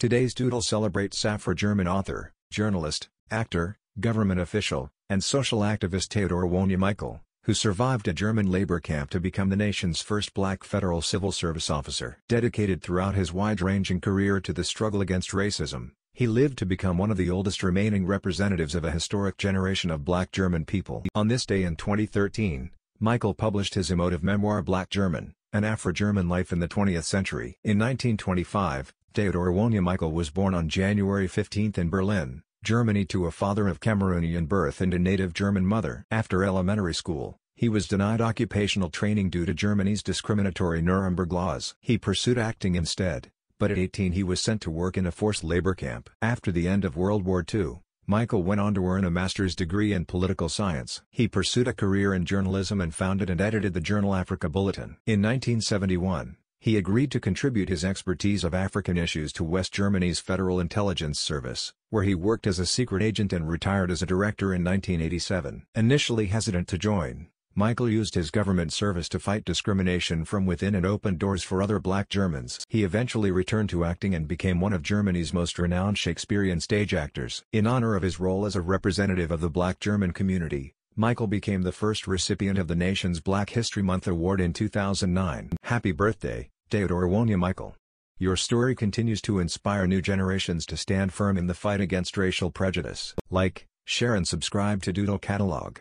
Today's Doodle celebrates Afro-German author, journalist, actor, government official, and social activist Theodor Wonja Michael, who survived a German labor camp to become the nation's first black federal civil service officer. Dedicated throughout his wide-ranging career to the struggle against racism, he lived to become one of the oldest remaining representatives of a historic generation of black German people. On this day in 2013, Michael published his emotive memoir Black German, An Afro-German Life in the 20th Century. In 1925, Theodor Wonja Michael was born on January 15 in Berlin, Germany to a father of Cameroonian birth and a native German mother. After elementary school, he was denied occupational training due to Germany's discriminatory Nuremberg Laws. He pursued acting instead, but at 18 he was sent to work in a forced labor camp. After the end of World War II, Michael went on to earn a master's degree in political science. He pursued a career in journalism and founded and edited the journal Afrika-Bulletin. In 1971, he agreed to contribute his expertise of African issues to West Germany's Federal Intelligence Service, where he worked as a secret agent and retired as a director in 1987. Initially hesitant to join, Michael used his government service to fight discrimination from within and opened doors for other black Germans. He eventually returned to acting and became one of Germany's most renowned Shakespearean stage actors. In honor of his role as a representative of the black German community, Michael became the first recipient of the nation's Black History Month Award in 2009. Happy birthday, Theodor Wonja Michael. Your story continues to inspire new generations to stand firm in the fight against racial prejudice. Like, share and subscribe to Doodle Catalog.